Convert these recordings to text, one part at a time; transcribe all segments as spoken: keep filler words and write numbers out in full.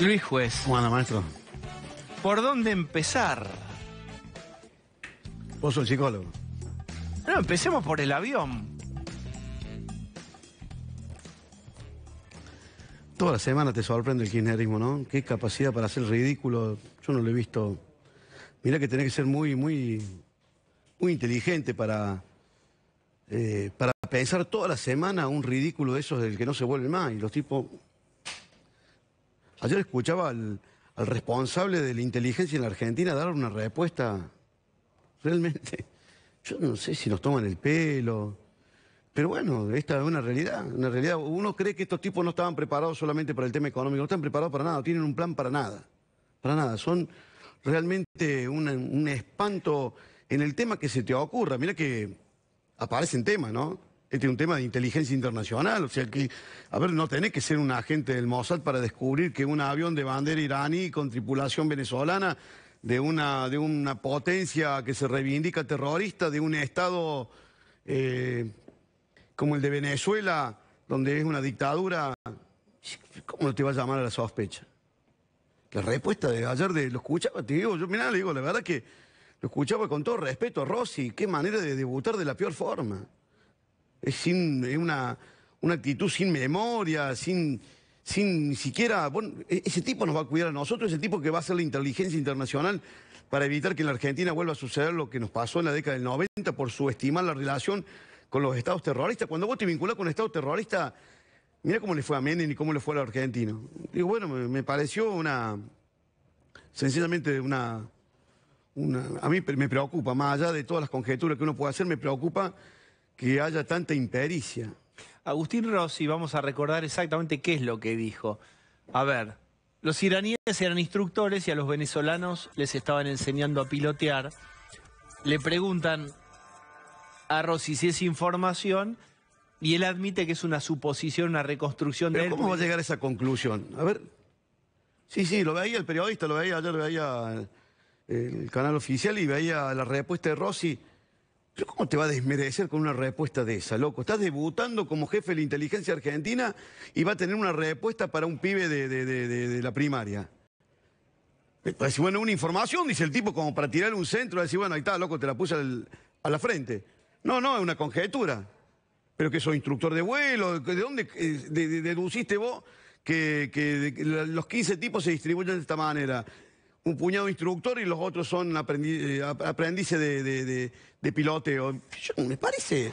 Luis Juez. Bueno, maestro. ¿Por dónde empezar? Vos sos psicólogo. No, empecemos por el avión. Toda la semana te sorprende el kirchnerismo, ¿no? Qué capacidad para hacer ridículo. Yo no lo he visto. Mirá que tenés que ser muy, muy, muy inteligente para, eh, para pensar toda la semana un ridículo de esos del que no se vuelve más. Y los tipos... Ayer escuchaba al, al responsable de la inteligencia en la Argentina dar una respuesta realmente... Yo no sé si nos toman el pelo, pero bueno, esta es una realidad, una realidad. Uno cree que estos tipos no estaban preparados solamente para el tema económico, no están preparados para nada, no tienen un plan para nada, para nada. Son realmente una, un espanto en el tema que se te ocurra. Mira que aparecen temas, ¿no? Este es un tema de inteligencia internacional, o sea que, a ver, no tenés que ser un agente del Mossad para descubrir que un avión de bandera iraní con tripulación venezolana... De una, de una potencia que se reivindica terrorista, de un Estado eh, como el de Venezuela, donde es una dictadura, ¿cómo te va a llamar a la sospecha? La respuesta de ayer, de, lo escuchaba, te digo, yo mirá, le digo, la verdad que lo escuchaba con todo respeto a Rossi, qué manera de debutar de la peor forma. Es, sin, es una, una actitud sin memoria, sin... Sin ni siquiera... Bueno, ese tipo nos va a cuidar a nosotros, ese tipo que va a hacer la inteligencia internacional para evitar que en la Argentina vuelva a suceder lo que nos pasó en la década del noventa por subestimar la relación con los estados terroristas. Cuando vos te vinculás con un estado terrorista, mirá cómo le fue a Menem y cómo le fue a los argentinos. Digo, bueno, me, me pareció una... Sencillamente una, una... A mí me preocupa, más allá de todas las conjeturas que uno puede hacer, me preocupa que haya tanta impericia. Agustín Rossi, vamos a recordar exactamente qué es lo que dijo. A ver, los iraníes eran instructores y a los venezolanos les estaban enseñando a pilotear. Le preguntan a Rossi si es información y él admite que es una suposición, una reconstrucción de él. ¿Cómo va a llegar a esa conclusión? A ver, sí, sí, lo veía el periodista, lo veía ayer, veía el canal oficial y veía la respuesta de Rossi. ¿Pero cómo te va a desmerecer con una respuesta de esa, loco? Estás debutando como jefe de la inteligencia argentina y va a tener una respuesta para un pibe de, de, de, de, de la primaria. Pues, bueno, una información, dice el tipo, como para tirar un centro, decir, bueno, ahí está, loco, te la puse al, a la frente. No, no, es una conjetura. Pero que soy instructor de vuelo, ¿de dónde de, de, deduciste vos que, que de, los quince tipos se distribuyen de esta manera? Un puñado instructor y los otros son aprendiz, aprendices de, de, de, de piloteo. Yo, me parece...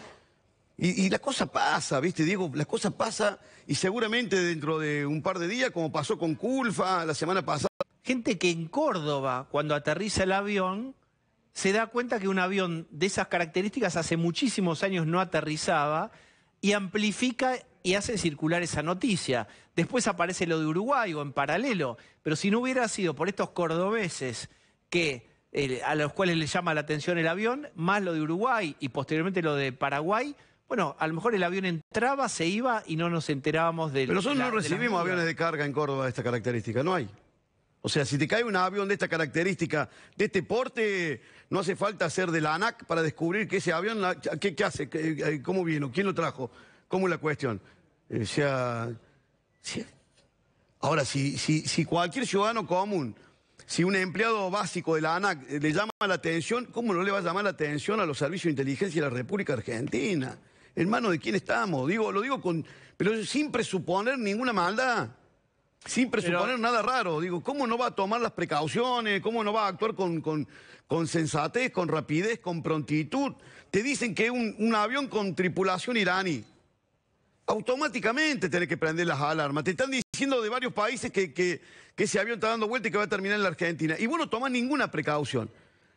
Y, y la cosa pasa, ¿viste, Diego? La cosa pasa y seguramente dentro de un par de días, como pasó con Kulfa la semana pasada... Gente que en Córdoba, cuando aterriza el avión, se da cuenta que un avión de esas características hace muchísimos años no aterrizaba y amplifica... y hace circular esa noticia. Después aparece lo de Uruguay o en paralelo. Pero si no hubiera sido por estos cordobeses que, eh, a los cuales les llama la atención el avión, más lo de Uruguay y posteriormente lo de Paraguay, bueno, a lo mejor el avión entraba, se iba y no nos enterábamos del... Pero nosotros la, no recibimos de aviones de carga en Córdoba de esta característica, no hay. O sea, si te cae un avión de esta característica, de este porte, no hace falta ser de la ANAC para descubrir que ese avión, ¿qué, qué hace? ¿Cómo vino? ¿Quién lo trajo? ¿Cómo es la cuestión? O sea, si, ahora, si, si, si cualquier ciudadano común, si un empleado básico de la ANAC le llama la atención, ¿cómo no le va a llamar la atención a los servicios de inteligencia de la República Argentina? Hermano, ¿de quién estamos? Digo, lo digo con, pero sin presuponer ninguna maldad, sin presuponer pero... nada raro. Digo, ¿cómo no va a tomar las precauciones? ¿Cómo no va a actuar con, con, con sensatez, con rapidez, con prontitud? Te dicen que un, un avión con tripulación iraní. Automáticamente tenés que prender las alarmas. Te están diciendo de varios países que, que, que ese avión está dando vuelta y que va a terminar en la Argentina. Y vos no tomás ninguna precaución.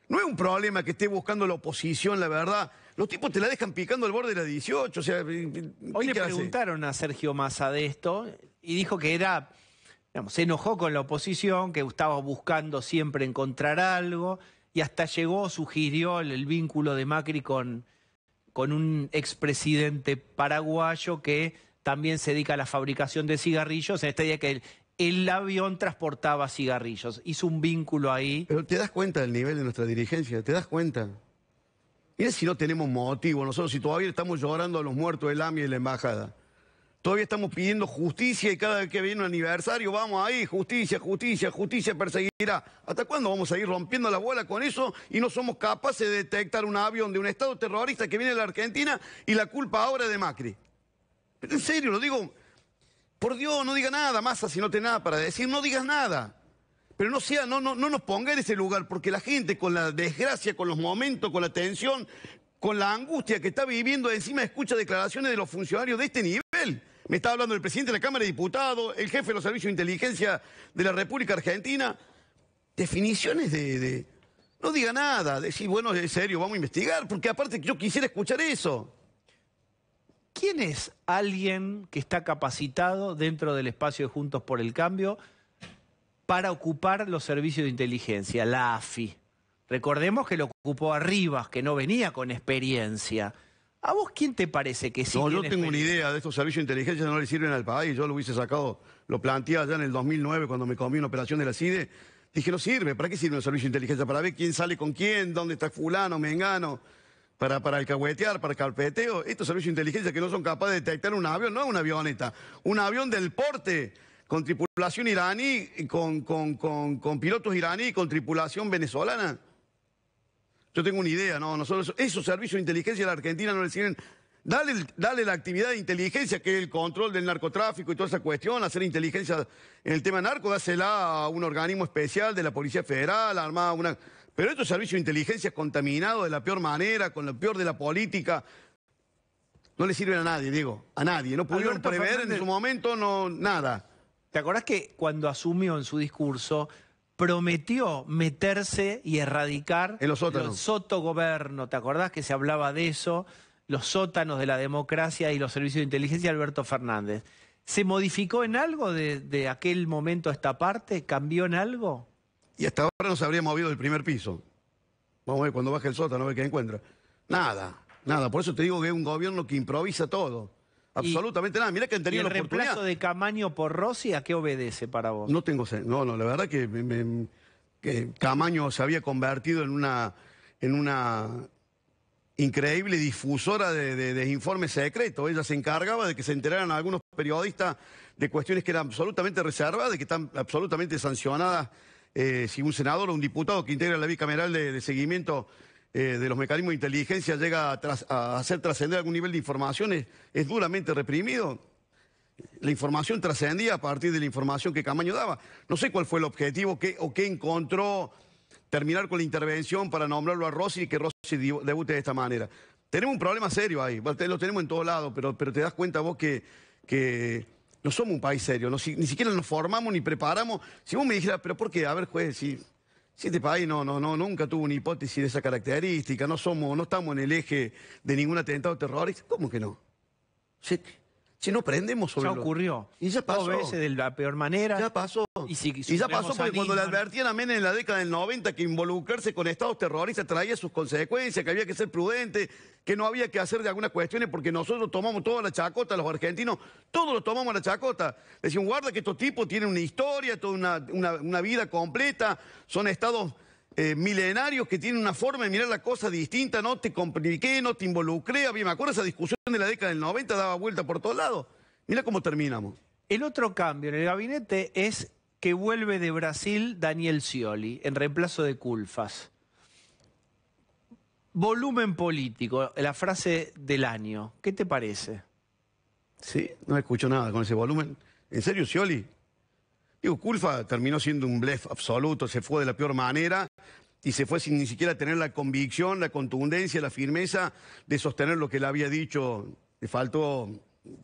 No es un problema que esté buscando la oposición, la verdad. Los tipos te la dejan picando al borde de la dieciocho. O sea, hoy le preguntaron a Sergio Massa de esto y dijo que era, digamos, se enojó con la oposición, que estaba buscando siempre encontrar algo y hasta llegó, sugirió el, el vínculo de Macri con... con un expresidente paraguayo que también se dedica a la fabricación de cigarrillos, en este día que el, el avión transportaba cigarrillos. Hizo un vínculo ahí. Pero te das cuenta del nivel de nuestra dirigencia, te das cuenta. Mira si no tenemos motivo, nosotros si todavía estamos llorando a los muertos del A M I y de la embajada. Todavía estamos pidiendo justicia y cada vez que viene un aniversario, vamos ahí, justicia, justicia, justicia perseguirá. ¿Hasta cuándo vamos a ir rompiendo la bola con eso y no somos capaces de detectar un avión de un Estado terrorista que viene a la Argentina y la culpa ahora es de Macri? Pero en serio, lo digo, por Dios, no diga nada, Massa, si no tiene nada para decir, no digas nada. Pero no sea, no, no, no nos ponga en ese lugar, porque la gente con la desgracia, con los momentos, con la tensión, con la angustia que está viviendo, encima escucha declaraciones de los funcionarios de este nivel. Me está hablando el presidente de la Cámara de Diputados, el jefe de los servicios de inteligencia de la República Argentina. Definiciones de... de... No diga nada, decir, bueno, en serio, vamos a investigar, porque aparte yo quisiera escuchar eso. ¿Quién es alguien que está capacitado dentro del espacio de Juntos por el Cambio para ocupar los servicios de inteligencia, la A F I? Recordemos que lo ocupó Arribas, que no venía con experiencia. ¿A vos quién te parece que sí? No, yo tengo una idea de estos servicios de inteligencia, no le sirven al país. Yo lo hubiese sacado, lo planteé allá en el dos mil nueve cuando me comí una operación de la C I D E. Dije, no sirve, ¿para qué sirve un servicio de inteligencia? Para ver quién sale con quién, dónde está fulano, mengano, para, para alcahuetear, para carpeteo. Estos servicios de inteligencia que no son capaces de detectar un avión, no una avioneta, un avión del porte, con tripulación iraní, con, con, con, con pilotos iraní, con tripulación venezolana. Yo tengo una idea, no, nosotros esos servicios de inteligencia de la Argentina no le sirven. Dale, dale la actividad de inteligencia, que es el control del narcotráfico y toda esa cuestión, hacer inteligencia en el tema narco, dásela a un organismo especial de la Policía Federal, armada una... Pero estos servicios de inteligencia contaminados de la peor manera, con lo peor de la política, no le sirven a nadie, digo, a nadie. No pudieron Alberto prever Fernández... en su momento no nada. ¿Te acordás que cuando asumió en su discurso... prometió meterse y erradicar en los sótanos, los sotogobiernos? ¿Te acordás que se hablaba de eso? Los sótanos de la democracia y los servicios de inteligencia de Alberto Fernández. ¿Se modificó en algo de, de aquel momento a esta parte? ¿Cambió en algo? Y hasta ahora no se habría movido del primer piso. Vamos a ver, cuando baje el sótano, a ver qué encuentra. Nada, nada. Por eso te digo que es un gobierno que improvisa todo. Absolutamente y, nada, mirá que han tenido la oportunidad. ¿El reemplazo de Camaño por Rossi a qué obedece para vos? No tengo... No, no, la verdad que, me, me, que Camaño se había convertido en una, en una increíble difusora de, de, de informes secretos. Ella se encargaba de que se enteraran algunos periodistas de cuestiones que eran absolutamente reservadas, de que están absolutamente sancionadas eh, si un senador o un diputado que integra la bicameral de, de seguimiento... Eh, de los mecanismos de inteligencia llega a, tras, a hacer trascender algún nivel de información, es, es duramente reprimido. La información trascendía a partir de la información que Camaño daba. No sé cuál fue el objetivo que, o qué encontró terminar con la intervención para nombrarlo a Rossi y que Rossi debute de esta manera. Tenemos un problema serio ahí, lo tenemos en todos lados, pero, pero te das cuenta vos que... que no somos un país serio, no, si, ni siquiera nos formamos ni preparamos. Si vos me dijeras, pero ¿por qué? A ver, juez, si... Si este país no, no, no, nunca tuvo una hipótesis de esa característica, no somos, no estamos en el eje de ningún atentado terrorista, ¿cómo que no? Si, si no prendemos sobre... Ya lo... ocurrió. Y ya pasó. Dos veces de la peor manera. Ya pasó. Y, si y ya pasó porque cuando le advertían a Menem en la década del noventa que involucrarse con estados terroristas traía sus consecuencias, que había que ser prudente, que no había que hacer de algunas cuestiones porque nosotros tomamos toda la chacota, los argentinos, todos lo tomamos la chacota. Decían, guarda que estos tipos tienen una historia, toda una, una, una vida completa, son estados eh, milenarios que tienen una forma de mirar la cosa distinta, no te compliqué, no te involucré. A mí me acuerdo esa discusión de la década del noventa, daba vuelta por todos lados. Mira cómo terminamos. El otro cambio en el gabinete es... que vuelve de Brasil Daniel Scioli, en reemplazo de Kulfas. Volumen político, la frase del año. ¿Qué te parece? Sí, no escucho nada con ese volumen. ¿En serio, Scioli? Digo, Kulfa terminó siendo un blef absoluto, se fue de la peor manera y se fue sin ni siquiera tener la convicción, la contundencia, la firmeza de sostener lo que le había dicho. Le faltó...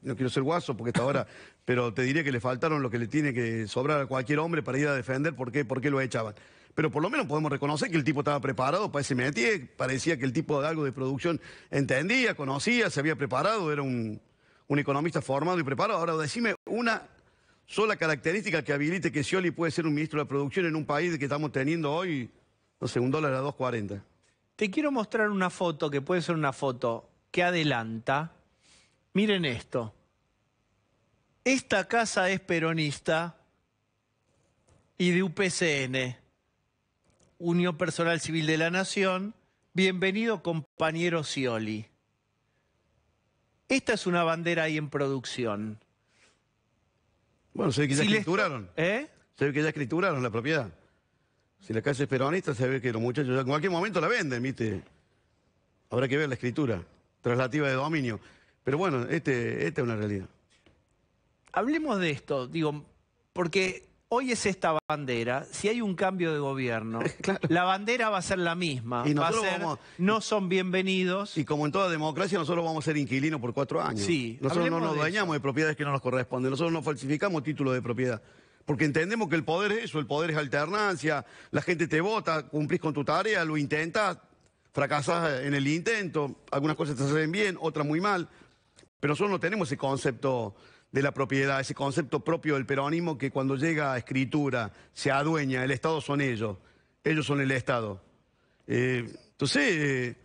No quiero ser guaso porque hasta ahora, pero te diría que le faltaron lo que le tiene que sobrar a cualquier hombre para ir a defender por qué, por qué lo echaban. Pero por lo menos podemos reconocer que el tipo estaba preparado para ese métier, parecía que el tipo de algo de producción entendía, conocía, se había preparado, era un, un economista formado y preparado. Ahora decime una sola característica que habilite que Scioli puede ser un ministro de la producción en un país que estamos teniendo hoy, no sé, un dólar a dos cuarenta. Te quiero mostrar una foto que puede ser una foto que adelanta. Miren esto. Esta casa es peronista y de U P C N, Unión Personal Civil de la Nación. Bienvenido, compañero Scioli. Esta es una bandera ahí en producción. Bueno, se ve que ya si escrituraron. Les... ¿Eh? Se ve que ya escrituraron la propiedad. Si la casa es peronista, se ve que los muchachos ya en cualquier momento la venden, ¿viste? Habrá que ver la escritura traslativa de dominio. Pero bueno, este, esta es una realidad. Hablemos de esto, digo, porque hoy es esta bandera. Si hay un cambio de gobierno, claro, la bandera va a ser la misma. Y va a ser, vamos, no son bienvenidos. Y como en toda democracia, nosotros vamos a ser inquilinos por cuatro años. Sí, nosotros no nos dañamos de, de propiedades que no nos corresponden. Nosotros no falsificamos títulos de propiedad. Porque entendemos que el poder es eso, el poder es alternancia, la gente te vota, cumplís con tu tarea, lo intentas, fracasás en el intento, algunas cosas te hacen bien, otras muy mal. Pero nosotros no tenemos ese concepto de la propiedad, ese concepto propio del peronismo que cuando llega a escritura se adueña, el Estado son ellos, ellos son el Estado. Eh, entonces, eh,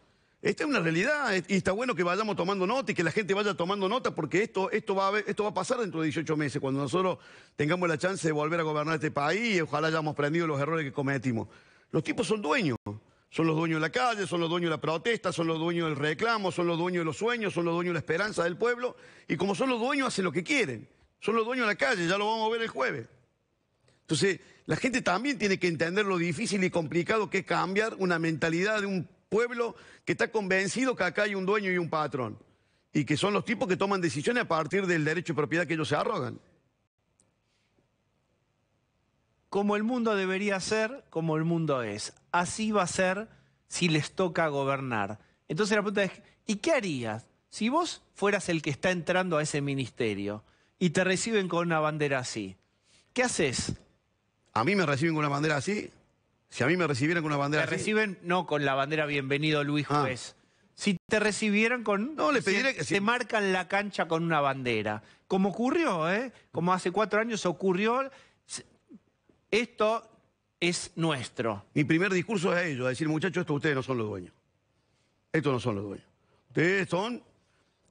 esta es una realidad y está bueno que vayamos tomando nota y que la gente vaya tomando nota porque esto, esto, va, a haber, esto va a pasar dentro de dieciocho meses, cuando nosotros tengamos la chance de volver a gobernar este país y ojalá hayamos aprendido los errores que cometimos. Los tipos son dueños. Son los dueños de la calle, son los dueños de la protesta, son los dueños del reclamo, son los dueños de los sueños, son los dueños de la esperanza del pueblo. Y como son los dueños, hacen lo que quieren. Son los dueños de la calle, ya lo vamos a ver el jueves. Entonces, la gente también tiene que entender lo difícil y complicado que es cambiar una mentalidad de un pueblo que está convencido que acá hay un dueño y un patrón. Y que son los tipos que toman decisiones a partir del derecho de propiedad que ellos se arrogan. Como el mundo debería ser, como el mundo es. Así va a ser si les toca gobernar. Entonces la pregunta es, ¿y qué harías si vos fueras el que está entrando a ese ministerio y te reciben con una bandera así? ¿Qué haces? ¿A mí me reciben con una bandera así? Si a mí me recibieran con una bandera así... Te reciben, no con la bandera Bienvenido Luis Juez. Ah. Si te recibieran con... No, le pediría que... Si... Te marcan la cancha con una bandera. Como ocurrió, ¿eh? Como hace cuatro años ocurrió... Esto... es nuestro. Mi primer discurso es a ellos, a decir, muchachos, esto ustedes no son los dueños. Estos no son los dueños. Ustedes son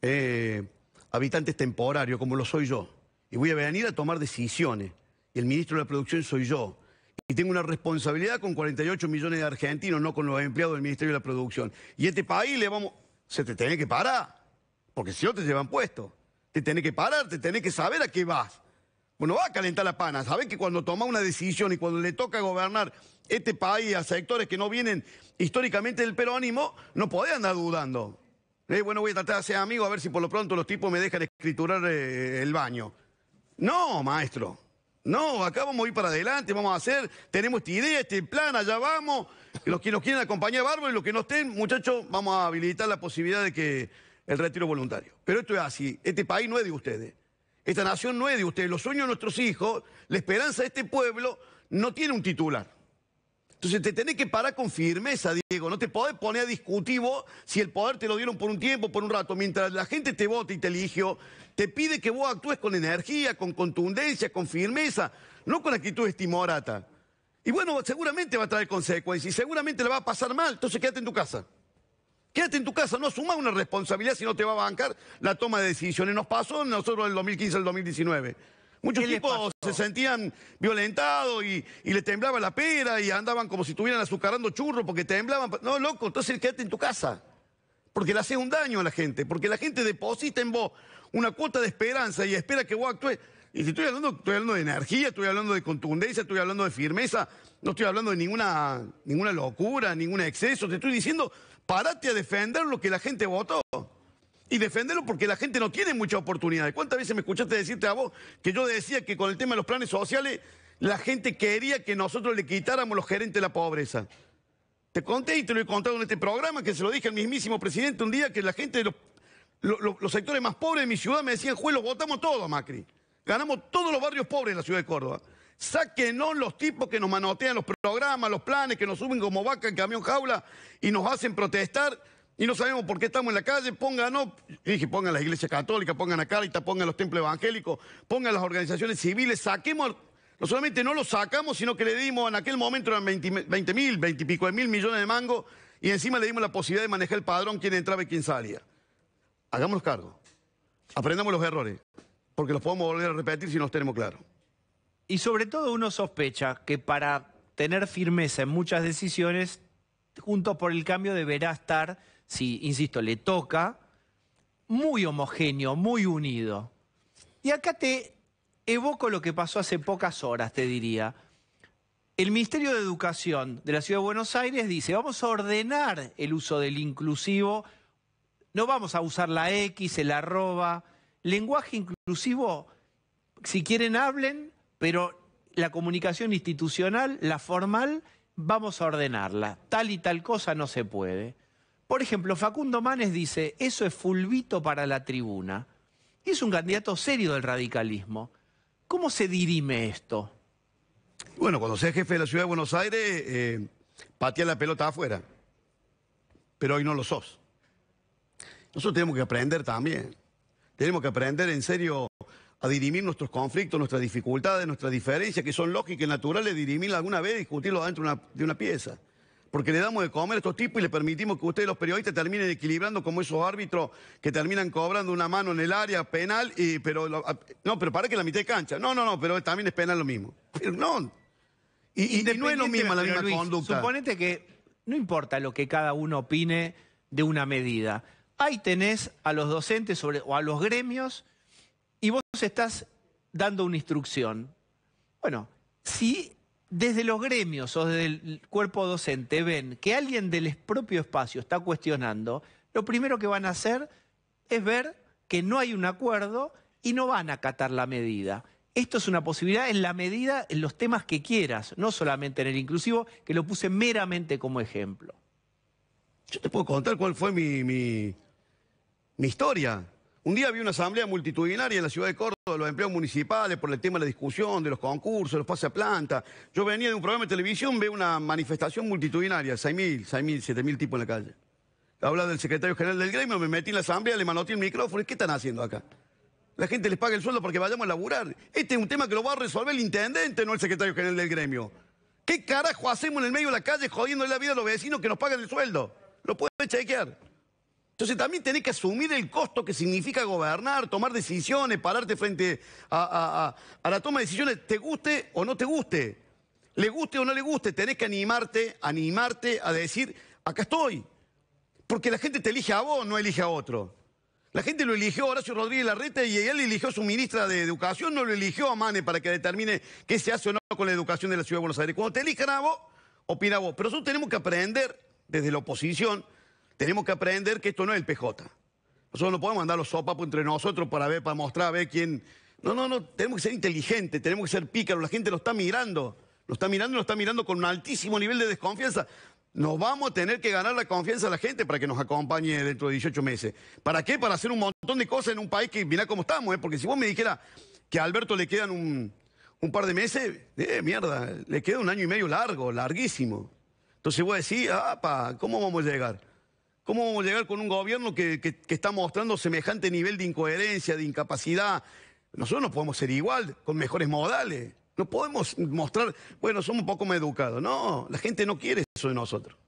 eh, habitantes temporarios, como lo soy yo. Y voy a venir a tomar decisiones. Y el ministro de la producción soy yo. Y tengo una responsabilidad con cuarenta y ocho millones de argentinos, no con los empleados del Ministerio de la Producción. Y a este país le vamos... Se te tiene que parar. Porque si no te llevan puesto. Te tiene que parar, te tiene que saber a qué vas. Bueno, va a calentar la pana. Sabés que cuando toma una decisión y cuando le toca gobernar este país a sectores que no vienen históricamente del peronismo, no podés andar dudando. Eh, bueno, voy a tratar de ser amigo a ver si por lo pronto los tipos me dejan escriturar eh, el baño. No, maestro. No, acá vamos a ir para adelante, vamos a hacer, tenemos esta idea, este plan, allá vamos. Los que nos quieren acompañar, bárbaro, y los que no estén, muchachos, vamos a habilitar la posibilidad de que el retiro voluntario. Pero esto es así, este país no es de ustedes. Esta nación no es de ustedes, los sueños de nuestros hijos, la esperanza de este pueblo no tiene un titular. Entonces te tenés que parar con firmeza, Diego, no te podés poner a discutir vos si el poder te lo dieron por un tiempo, por un rato. Mientras la gente te vota y te eligió, te pide que vos actúes con energía, con contundencia, con firmeza, no con actitudes timoratas. Y bueno, seguramente va a traer consecuencias y seguramente la va a pasar mal, entonces quédate en tu casa. Quédate en tu casa, no asumás una responsabilidad si no te va a bancar la toma de decisiones. Nos pasó nosotros del dos mil quince al dos mil diecinueve. Muchos tipos se sentían violentados y, y les temblaba la pera y andaban como si estuvieran azucarando churros porque temblaban. No, loco, entonces quédate en tu casa. Porque le haces un daño a la gente. Porque la gente deposita en vos una cuota de esperanza y espera que vos actúes. Y si estoy hablando, estoy hablando de energía, estoy hablando de contundencia, estoy hablando de firmeza, no estoy hablando de ninguna, ninguna locura, ningún exceso. Te estoy diciendo... Parate a defender lo que la gente votó. Y defenderlo porque la gente no tiene muchas oportunidades. ¿Cuántas veces me escuchaste decirte a vos que yo decía que con el tema de los planes sociales la gente quería que nosotros le quitáramos los gerentes de la pobreza? Te conté y te lo he contado en este programa que se lo dije al mismísimo presidente un día que la gente de los, los, los sectores más pobres de mi ciudad me decían, juez, los votamos todos a Macri. Ganamos todos los barrios pobres de la ciudad de Córdoba. Sáquenos los tipos que nos manotean los programas, los planes, que nos suben como vaca en camión jaula y nos hacen protestar y no sabemos por qué estamos en la calle. Pónganos, dije, pongan las iglesias católicas, pongan a Caritas, pongan los templos evangélicos, pongan las organizaciones civiles, saquemos, no solamente no los sacamos, sino que le dimos en aquel momento eran veinte mil, veinte y pico de mil millones de mango y encima le dimos la posibilidad de manejar el padrón, quién entraba y quién salía. Hagámonos cargo, aprendamos los errores, porque los podemos volver a repetir si nos tenemos claros. Y sobre todo uno sospecha que para tener firmeza en muchas decisiones, Juntos por el Cambio deberá estar, si, insisto, le toca, muy homogéneo, muy unido. Y acá te evoco lo que pasó hace pocas horas, te diría. El Ministerio de Educación de la Ciudad de Buenos Aires dice, vamos a ordenar el uso del inclusivo, no vamos a usar la X, el arroba. Lenguaje inclusivo, si quieren hablen, pero la comunicación institucional, la formal, vamos a ordenarla. Tal y tal cosa no se puede. Por ejemplo, Facundo Manes dice, eso es fulbito para la tribuna. Y es un candidato serio del radicalismo. ¿Cómo se dirime esto? Bueno, cuando seas jefe de la Ciudad de Buenos Aires, eh, patea la pelota afuera. Pero hoy no lo sos. Nosotros tenemos que aprender también. Tenemos que aprender en serio a dirimir nuestros conflictos, nuestras dificultades, nuestras diferencias, que son lógicas y naturales, dirimirlas alguna vez, discutirlos dentro de una, de una pieza. Porque le damos de comer a estos tipos y le permitimos que ustedes, los periodistas, terminen equilibrando como esos árbitros que terminan cobrando una mano en el área penal, y, pero lo, no, pero para que la mitad de cancha. No, no, no, pero también es penal lo mismo. Pero no. Y, y no es lo mismo la misma Luis, conducta. Suponete que no importa lo que cada uno opine de una medida. Ahí tenés a los docentes sobre, o a los gremios y vos estás dando una instrucción. Bueno, si desde los gremios o desde el cuerpo docente ven que alguien del propio espacio está cuestionando, lo primero que van a hacer es ver que no hay un acuerdo y no van a acatar la medida. Esto es una posibilidad en la medida, en los temas que quieras, no solamente en el inclusivo, que lo puse meramente como ejemplo. Yo te puedo contar cuál fue mi, mi, mi historia. Un día había una asamblea multitudinaria en la ciudad de Córdoba de los empleados municipales por el tema de la discusión, de los concursos, los pases a planta. Yo venía de un programa de televisión, veo una manifestación multitudinaria, seis mil, siete mil tipos en la calle. Hablaba del secretario general del gremio, me metí en la asamblea, le manoteé el micrófono. ¿Qué están haciendo acá? La gente les paga el sueldo para que vayamos a laburar. Este es un tema que lo va a resolver el intendente, no el secretario general del gremio. ¿Qué carajo hacemos en el medio de la calle jodiendo la vida a los vecinos que nos pagan el sueldo? Lo pueden chequear. Entonces también tenés que asumir el costo que significa gobernar, tomar decisiones, pararte frente a, a, a, a la toma de decisiones, te guste o no te guste, le guste o no le guste, tenés que animarte, animarte a decir, acá estoy. Porque la gente te elige a vos, no elige a otro. La gente lo eligió a Horacio Rodríguez Larreta y él eligió a su ministra de Educación, no lo eligió a Manes para que determine qué se hace o no con la educación de la Ciudad de Buenos Aires. Cuando te elijan a vos, opina a vos. Pero nosotros tenemos que aprender... Desde la oposición, tenemos que aprender que esto no es el P J. Nosotros no podemos andar los sopapos entre nosotros para ver, para mostrar, a ver quién... No, no, no, tenemos que ser inteligentes, tenemos que ser pícaros. La gente lo está mirando, lo está mirando y lo está mirando con un altísimo nivel de desconfianza. Nos vamos a tener que ganar la confianza de la gente para que nos acompañe dentro de dieciocho meses. ¿Para qué? Para hacer un montón de cosas en un país que, mirá cómo estamos, ¿eh? Porque si vos me dijeras que a Alberto le quedan un, un par de meses, eh, mierda, le queda un año y medio largo, larguísimo. Entonces voy a decir, ah, pa, ¿cómo vamos a llegar? ¿Cómo vamos a llegar con un gobierno que, que, que está mostrando semejante nivel de incoherencia, de incapacidad? Nosotros no podemos ser igual, con mejores modales. No podemos mostrar, bueno, somos un poco más educados. No, la gente no quiere eso de nosotros.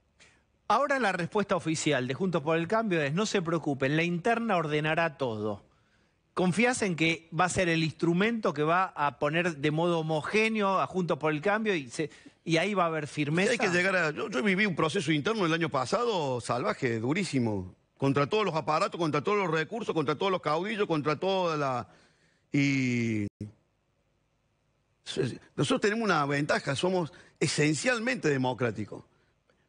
Ahora la respuesta oficial de Juntos por el Cambio es, no se preocupen, la interna ordenará todo. ¿Confías en que va a ser el instrumento que va a poner de modo homogéneo a Juntos por el Cambio y, se, y ahí va a haber firmeza? Hay que llegar a, yo, yo viví un proceso interno el año pasado salvaje, durísimo. Contra todos los aparatos, contra todos los recursos, contra todos los caudillos, contra toda la... Y... Nosotros tenemos una ventaja, somos esencialmente democráticos.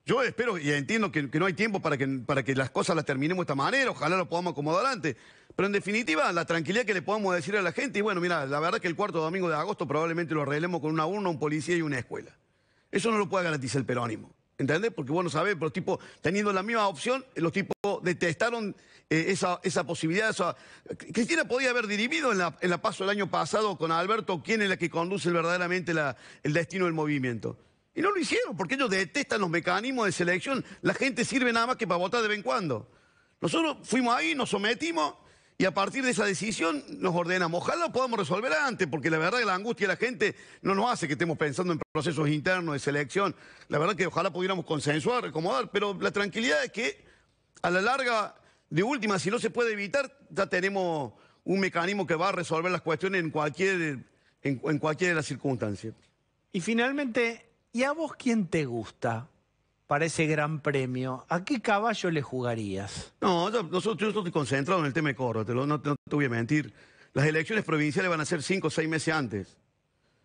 Yo espero y entiendo que, que no hay tiempo para que, para que las cosas las terminemos de esta manera, ojalá lo podamos acomodar antes. Pero en definitiva, la tranquilidad que le podamos decir a la gente, y bueno, mira, la verdad que el cuarto domingo de agosto probablemente lo arreglemos con una urna, un policía y una escuela. Eso no lo puede garantizar el peronismo, ¿entendés? Porque vos no sabés, pero los tipos, teniendo la misma opción, los tipos detestaron eh, esa, esa posibilidad. Esa... Cristina podía haber dirimido en la, en la PASO el año pasado con Alberto quién es la que conduce verdaderamente la, el destino del movimiento. Y no lo hicieron, porque ellos detestan los mecanismos de selección. La gente sirve nada más que para votar de vez en cuando. Nosotros fuimos ahí, nos sometimos, y a partir de esa decisión nos ordenamos. Ojalá lo podamos resolver antes, porque la verdad que la angustia de la gente no nos hace que estemos pensando en procesos internos de selección. La verdad que ojalá pudiéramos consensuar, acomodar, pero la tranquilidad es que a la larga, de última, si no se puede evitar, ya tenemos un mecanismo que va a resolver las cuestiones en cualquier, en, en cualquier de las circunstancias. Y finalmente... ¿Y a vos quién te gusta para ese gran premio? ¿A qué caballo le jugarías? No, yo, nosotros, yo estoy concentrado en el tema de Córdoba, no, no te voy a mentir. Las elecciones provinciales van a ser cinco o seis meses antes.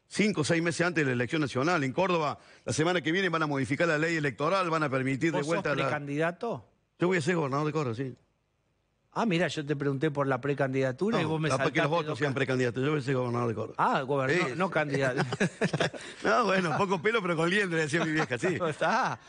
Cinco o seis meses antes de la elección nacional. En Córdoba, la semana que viene van a modificar la ley electoral, van a permitir de vuelta... ¿Vos sos precandidato? La... Yo voy a ser gobernador de Córdoba, sí. Ah, mira, yo te pregunté por la precandidatura no, y vos me saltaste... que los otros sean precandidatos, yo voy a ser gobernador de Córdoba. Ah, gobernador, sí. no candidato. No, bueno, poco pelo pero con liendre, decía mi vieja, sí. Está...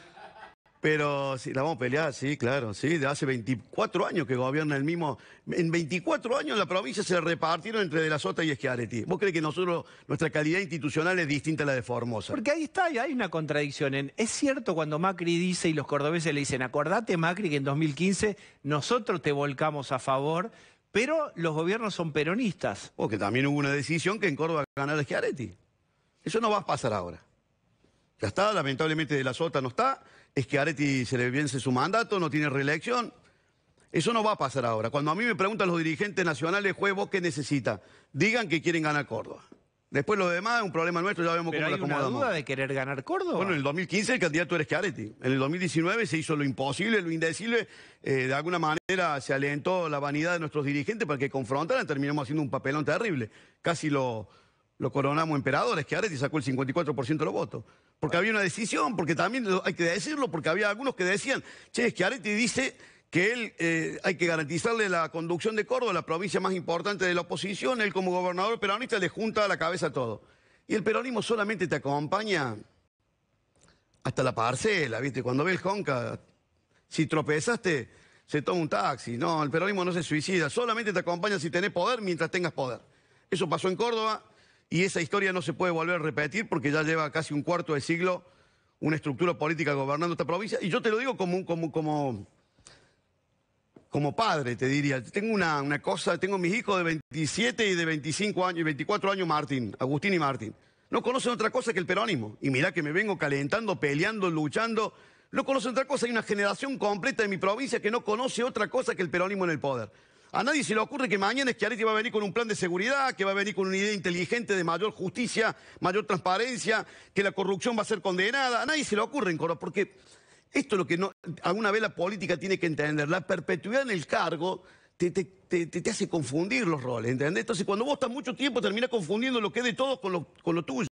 Pero sí, la vamos a pelear, sí, claro, sí. De hace veinticuatro años que gobierna el mismo... En veinticuatro años la provincia se repartieron entre De la Sota y Schiaretti. ¿Vos crees que nosotros, nuestra calidad institucional es distinta a la de Formosa? Porque ahí está, hay una contradicción. En, es cierto cuando Macri dice y los cordobeses le dicen, acordate Macri que en dos mil quince nosotros te volcamos a favor, pero los gobiernos son peronistas. Porque también hubo una decisión que en Córdoba ganara Schiaretti. Eso no va a pasar ahora. Ya está, lamentablemente De la Sota no está... Es que Areti se le vence su mandato, no tiene reelección. Eso no va a pasar ahora. Cuando a mí me preguntan los dirigentes nacionales, Juez, ¿vos qué necesita? Digan que quieren ganar Córdoba. Después lo demás es un problema nuestro, ya vemos cómo lo acomodamos. ¿Pero hay una duda de querer ganar Córdoba? Bueno, en el dos mil quince el candidato era Schiaretti. En el dos mil diecinueve se hizo lo imposible, lo indecible. Eh, de alguna manera se alentó la vanidad de nuestros dirigentes para que confrontaran. Terminamos haciendo un papelón terrible. Casi lo... Lo coronamos emperadores, que Areti sacó el cincuenta y cuatro por ciento de los votos. Porque había una decisión, porque también hay que decirlo, porque había algunos que decían, che, es que Areti dice que él eh, hay que garantizarle la conducción de Córdoba, la provincia más importante de la oposición, él como gobernador peronista le junta a la cabeza todo. Y el peronismo solamente te acompaña hasta la parcela, ¿viste? Cuando ve el Honka, si tropezaste, se toma un taxi. No, el peronismo no se suicida, solamente te acompaña si tenés poder mientras tengas poder. Eso pasó en Córdoba. Y esa historia no se puede volver a repetir porque ya lleva casi un cuarto de siglo una estructura política gobernando esta provincia. Y yo te lo digo como, como, como, como padre, te diría. Tengo una, una cosa, tengo mis hijos de veintisiete y de veinticinco años y veinticuatro años, Martín, Agustín y Martín. No conocen otra cosa que el peronismo. Y mirá que me vengo calentando, peleando, luchando. No conocen otra cosa. Hay una generación completa de mi provincia que no conoce otra cosa que el peronismo en el poder. A nadie se le ocurre que mañana Schiaretti va a venir con un plan de seguridad, que va a venir con una idea inteligente de mayor justicia, mayor transparencia, que la corrupción va a ser condenada. A nadie se le ocurre, porque esto es lo que no, alguna vez la política tiene que entender. La perpetuidad en el cargo te, te, te, te hace confundir los roles, ¿entendés? Entonces, cuando vos estás mucho tiempo, terminás confundiendo lo que es de todos con lo, con lo tuyo.